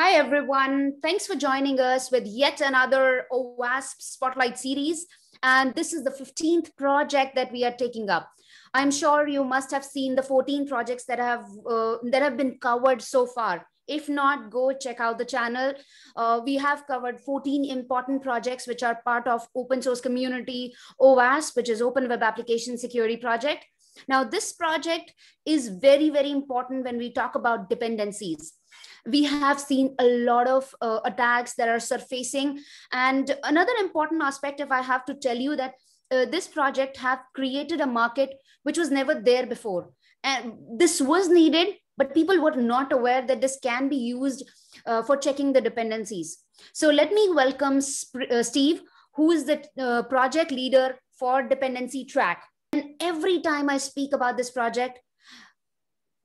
Hi, everyone. Thanks for joining us with yet another OWASP Spotlight series. And this is the 15th project that we are taking up. I'm sure you must have seen the 14 projects that have been covered so far. If not, go check out the channel. We have covered 14 important projects which are part of open source community OWASP, which is Open Web Application Security Project. Now, this project is very, very important when we talk about dependencies. We have seen a lot of attacks that are surfacing. And another important aspect, if I have to tell you that this project have created a market which was never there before. And this was needed, but people were not aware that this can be used for checking the dependencies. So let me welcome Steve, who is the project leader for Dependency Track. And every time I speak about this project,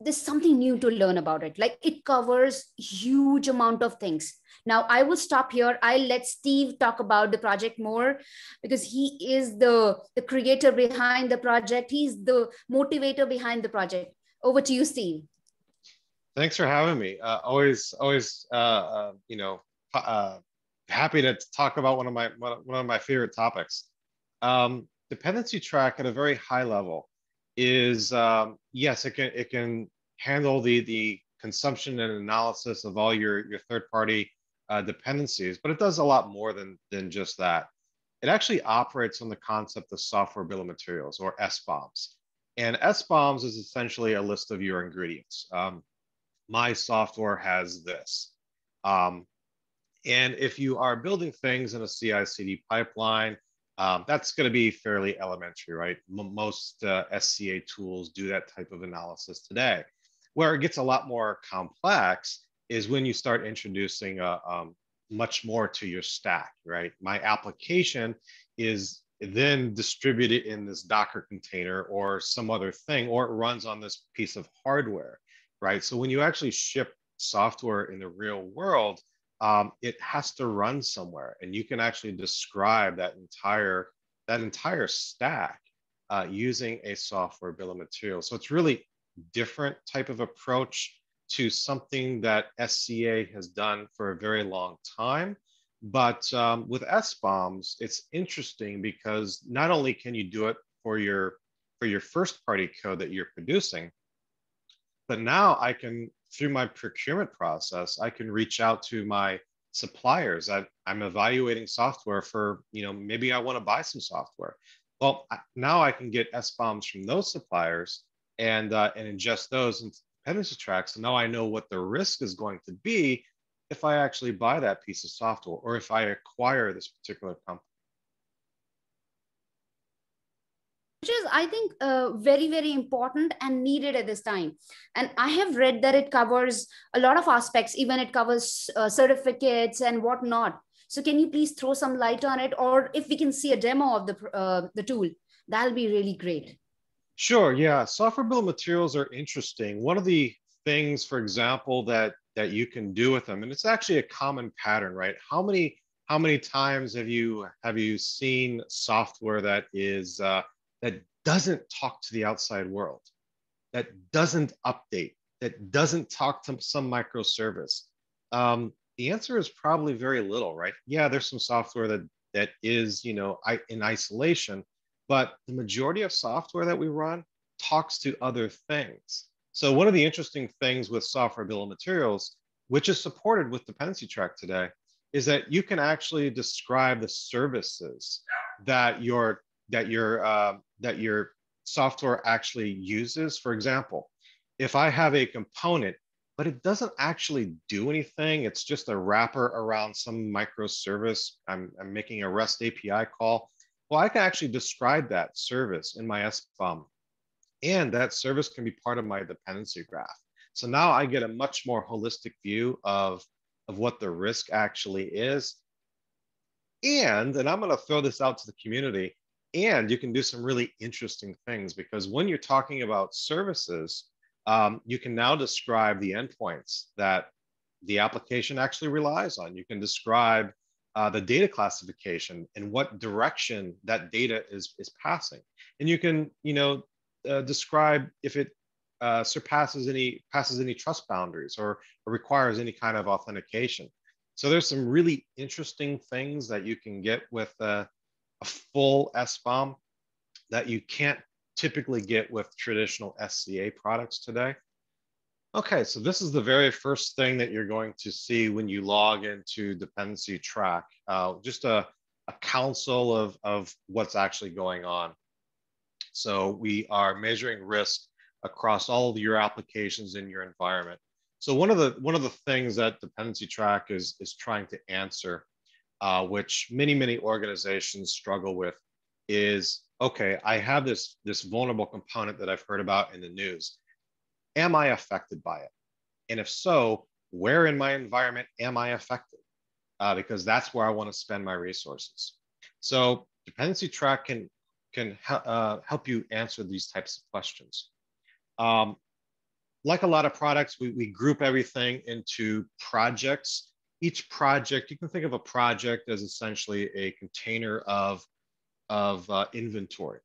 there's something new to learn about it. Like, it covers huge amount of things. Now I will stop here. I'll let Steve talk about the project more because he is the creator behind the project. He's the motivator behind the project. Over to you, Steve. Thanks for having me. Always happy to talk about one of my favorite topics. Dependency track at a very high level is yes, it can handle the consumption and analysis of all your third-party dependencies, but it does a lot more than just that. It actually operates on the concept of software bill of materials, or SBOMs. And SBOMs is essentially a list of your ingredients. My software has this. And if you are building things in a CI/CD pipeline, that's going to be fairly elementary, right? Most SCA tools do that type of analysis today. Where it gets a lot more complex is when you start introducing much more to your stack, right? My application is then distributed in this Docker container or some other thing, or it runs on this piece of hardware, right? So when you actually ship software in the real world, it has to run somewhere, and you can actually describe that entire stack using a software bill of materials. So it's really different type of approach to something that SCA has done for a very long time. But with SBOMs, it's interesting because not only can you do it for your first party code that you're producing, but now I can, through my procurement process, I can reach out to my suppliers. I'm evaluating software for, maybe I want to buy some software. Well, now I can get SBOMs from those suppliers and ingest those into dependency tracks. So now I know what the risk is going to be if I actually buy that piece of software or if I acquire this particular company. Which is, I think, very, very important and needed at this time. And I have read that it covers a lot of aspects, even it covers certificates and whatnot. So can you please throw some light on it? Or if we can see a demo of the tool, that'll be really great. Sure, yeah. Software bill of materials are interesting. One of the things, for example, that you can do with them, and it's actually a common pattern, right? How many times have you seen software that is... that doesn't talk to the outside world, that doesn't update, that doesn't talk to some microservice? The answer is probably very little, right? Yeah, there's some software that is, in isolation, but the majority of software that we run talks to other things. So one of the interesting things with software bill of materials, which is supported with dependency track today, is that you can actually describe the services that your software actually uses. For example, if I have a component, but it doesn't actually do anything, it's just a wrapper around some microservice, I'm making a REST API call, well, I can actually describe that service in my SBOM. And that service can be part of my dependency graph. So now I get a much more holistic view of what the risk actually is. And I'm gonna throw this out to the community, and you can do some really interesting things, because when you're talking about services, you can now describe the endpoints that the application actually relies on. You can describe the data classification and what direction that data is passing. And you can describe if it surpasses any trust boundaries or requires any kind of authentication. So there's some really interesting things that you can get with a full SBOM that you can't typically get with traditional SCA products today. Okay, so this is the very first thing that you're going to see when you log into Dependency Track, just a council of what's actually going on. So we are measuring risk across all of your applications in your environment. So one of the things that Dependency Track is trying to answer, which many organizations struggle with, is, okay, I have this vulnerable component that I've heard about in the news. Am I affected by it? And if so, where in my environment am I affected? Because that's where I want to spend my resources. So Dependency Track can help you answer these types of questions. Like a lot of products, we group everything into projects. Each project, you can think of a project as essentially a container of inventory.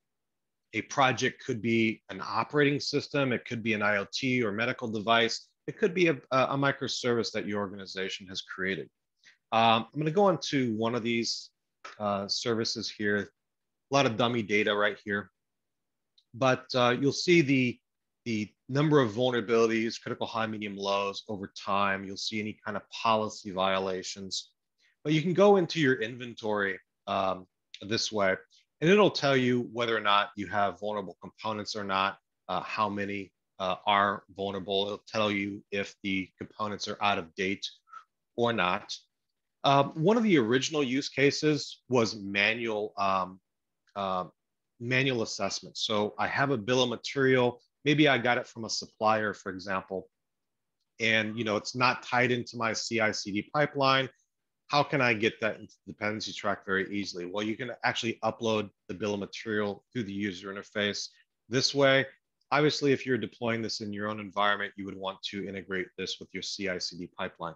A project could be an operating system, it could be an IoT or medical device, it could be a microservice that your organization has created. I'm gonna go into one of these services here. A lot of dummy data right here, but you'll see the number of vulnerabilities, critical high, medium, lows over time. You'll see any kind of policy violations, but you can go into your inventory this way, and it'll tell you whether or not you have vulnerable components or not, how many are vulnerable. It'll tell you if the components are out of date or not. One of the original use cases was manual assessment. So I have a bill of material. Maybe I got it from a supplier, for example, and it's not tied into my CI/CD pipeline. How can I get that into the Dependency Track very easily? Well, you can actually upload the bill of material through the user interface this way. Obviously, if you're deploying this in your own environment, you would want to integrate this with your CI/CD pipeline.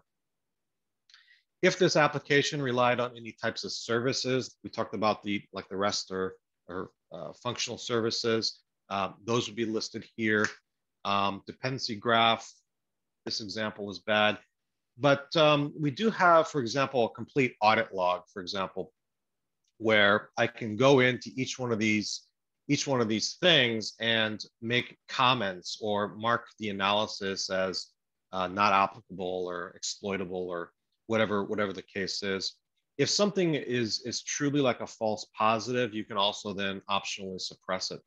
If this application relied on any types of services, we talked about the REST or functional services, those would be listed here. Dependency graph, this example is bad. But we do have, for example, a complete audit log, for example, where I can go into each one of these things and make comments or mark the analysis as not applicable or exploitable or whatever the case is. If something is truly like a false positive, you can also then optionally suppress it.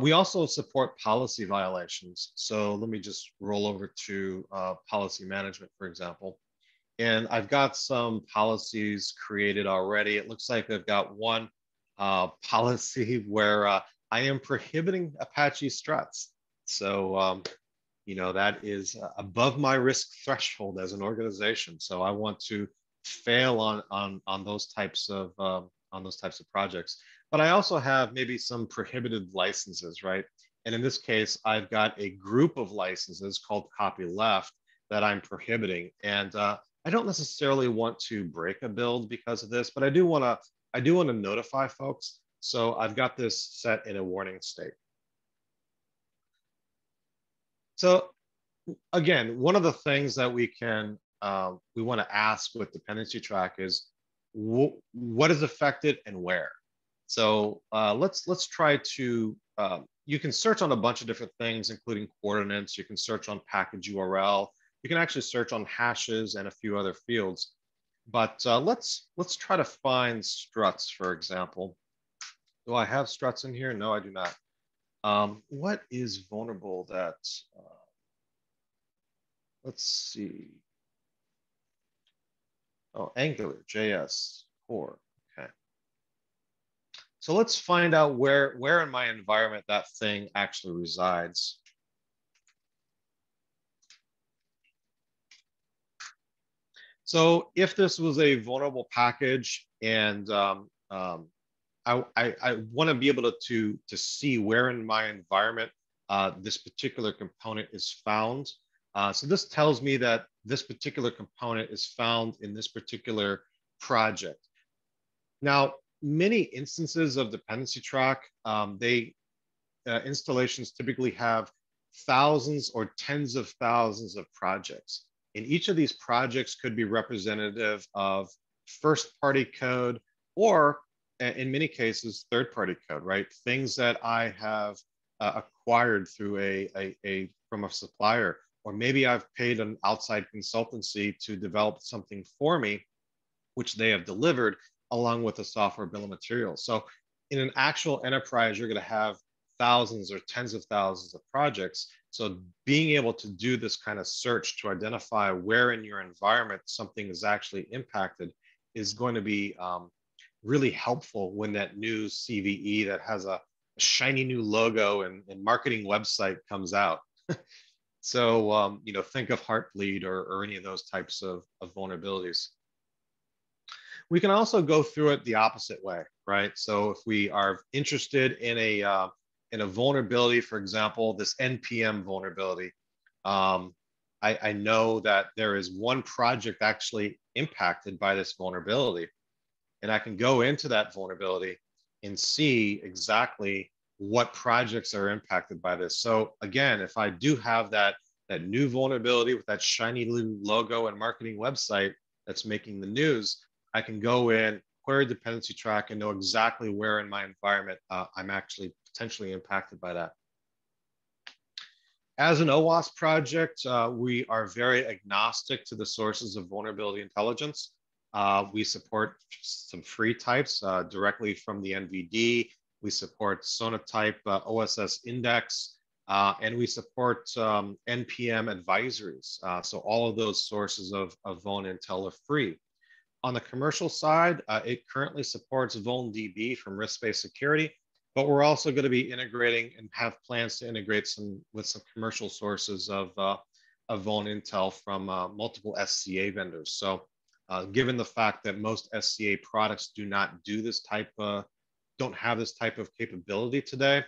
We also support policy violations. So let me just roll over to policy management, for example. And I've got some policies created already. It looks like I've got one policy where I am prohibiting Apache Struts. So that is above my risk threshold as an organization. So I want to fail on those types of projects. But I also have maybe some prohibited licenses, right? And in this case, I've got a group of licenses called copyleft that I'm prohibiting. And I don't necessarily want to break a build because of this, but I do want to notify folks. So I've got this set in a warning state. So again, one of the things that we want to ask with Dependency Track is what is affected and where. So let's try to, you can search on a bunch of different things, including coordinates. You can search on package URL. You can actually search on hashes and a few other fields. But let's try to find struts, for example. Do I have struts in here? No, I do not. What is vulnerable that, let's see. Oh, AngularJS core, okay. So let's find out where in my environment that thing actually resides. So if this was a vulnerable package and I want to be able to see where in my environment this particular component is found. So this tells me that this particular component is found in this particular project. Now, many instances of Dependency Track, they installations typically have thousands or tens of thousands of projects. And each of these projects could be representative of first-party code or, in many cases, third-party code, right? Things that I have acquired through from a supplier, or maybe I've paid an outside consultancy to develop something for me, which they have delivered along with the software bill of materials. So in an actual enterprise, you're going to have thousands or tens of thousands of projects. So being able to do this kind of search to identify where in your environment something is actually impacted is going to be really helpful when that new CVE that has a shiny new logo and marketing website comes out. So you know, think of Heartbleed or any of those types of vulnerabilities. We can also go through it the opposite way, right? So if we are interested in a vulnerability, for example, this NPM vulnerability, I know that there is one project actually impacted by this vulnerability. And I can go into that vulnerability and see exactly what projects are impacted by this. So again, if I do have that new vulnerability with that shiny new logo and marketing website that's making the news, I can go in, query dependency track, and know exactly where in my environment I'm actually potentially impacted by that. As an OWASP project, we are very agnostic to the sources of vulnerability intelligence. We support some free types directly from the NVD. We support Sonatype, OSS Index, and we support NPM advisories. So all of those sources of Vuln Intel are free. On the commercial side, it currently supports VulnDB from risk-based security, but we're also going to be integrating and have plans to integrate with some commercial sources of Vuln Intel from multiple SCA vendors. So given the fact that most SCA products do not do this type of, don't have this type of capability today,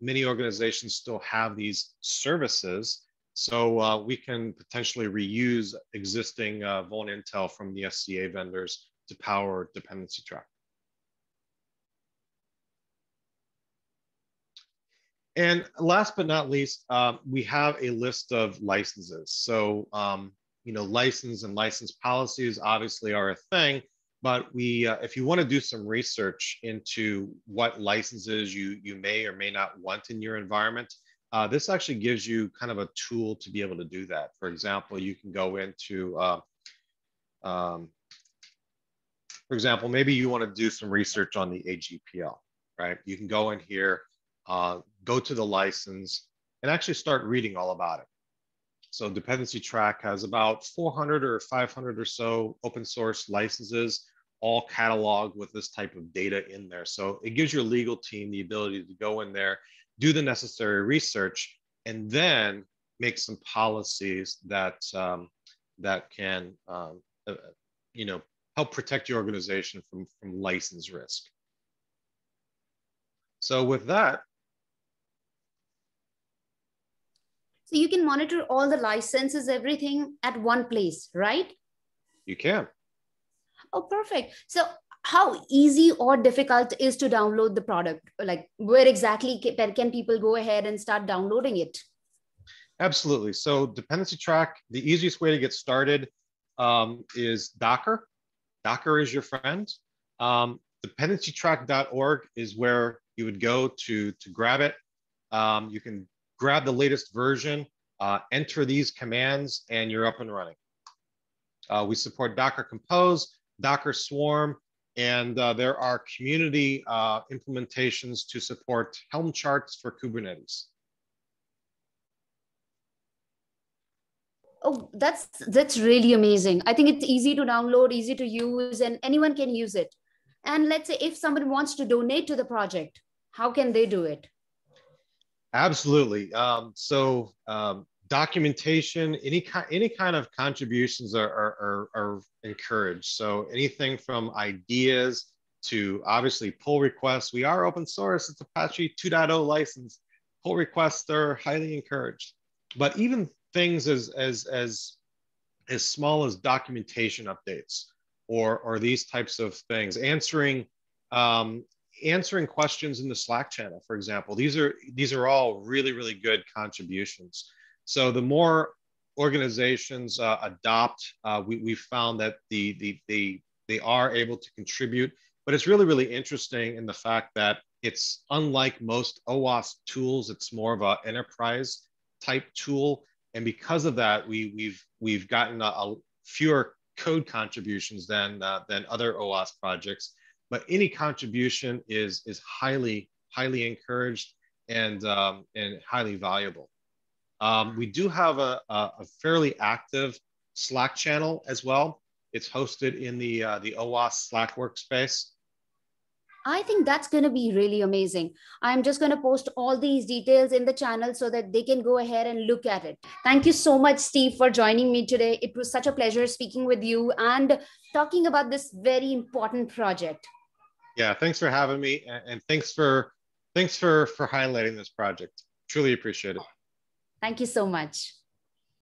many organizations still have these services. So we can potentially reuse existing Vuln Intel from the SCA vendors to power dependency track. And last but not least, we have a list of licenses. So you know, license and license policies obviously are a thing, but we, if you want to do some research into what licenses you may or may not want in your environment, this actually gives you kind of a tool to be able to do that. For example, you can go into, for example, maybe you want to do some research on the AGPL, right? You can go in here, go to the license, and actually start reading all about it. So Dependency Track has about 400 or 500 or so open source licenses, all cataloged with this type of data in there. So it gives your legal team the ability to go in there, do the necessary research, and then make some policies that that can you know, help protect your organization from license risk. So with that, so you can monitor all the licenses, everything at one place, right? You can. Oh, perfect. So how easy or difficult is to download the product? Like, where exactly can people go ahead and start downloading it? Absolutely. So Dependency Track, the easiest way to get started is Docker. Docker is your friend. Dependencytrack.org is where you would go to grab it. You can grab the latest version, enter these commands, and you're up and running. We support Docker Compose, Docker Swarm, and there are community implementations to support Helm charts for Kubernetes. Oh, that's really amazing. I think it's easy to download, easy to use, and anyone can use it. And let's say if somebody wants to donate to the project, how can they do it? Absolutely. So documentation, any kind of contributions are encouraged. So anything from ideas to obviously pull requests. We are open source. It's Apache 2.0 license. Pull requests are highly encouraged. But even things as small as documentation updates or these types of things, answering answering questions in the Slack channel, for example. These are all really, really good contributions. So the more organizations adopt, we've found that they are able to contribute. But it's really, really interesting in the fact that it's unlike most OWASP tools. It's more of an enterprise type tool. And because of that, we've gotten a fewer code contributions than other OWASP projects. But any contribution is highly, highly encouraged and highly valuable. We do have a fairly active Slack channel as well. It's hosted in the OWASP Slack workspace. I think that's going to be really amazing. I'm just going to post all these details in the channel so that they can go ahead and look at it. Thank you so much, Steve, for joining me today. It was such a pleasure speaking with you and talking about this very important project. Yeah, thanks for having me. And thanks for highlighting this project. Truly appreciate it. Thank you so much.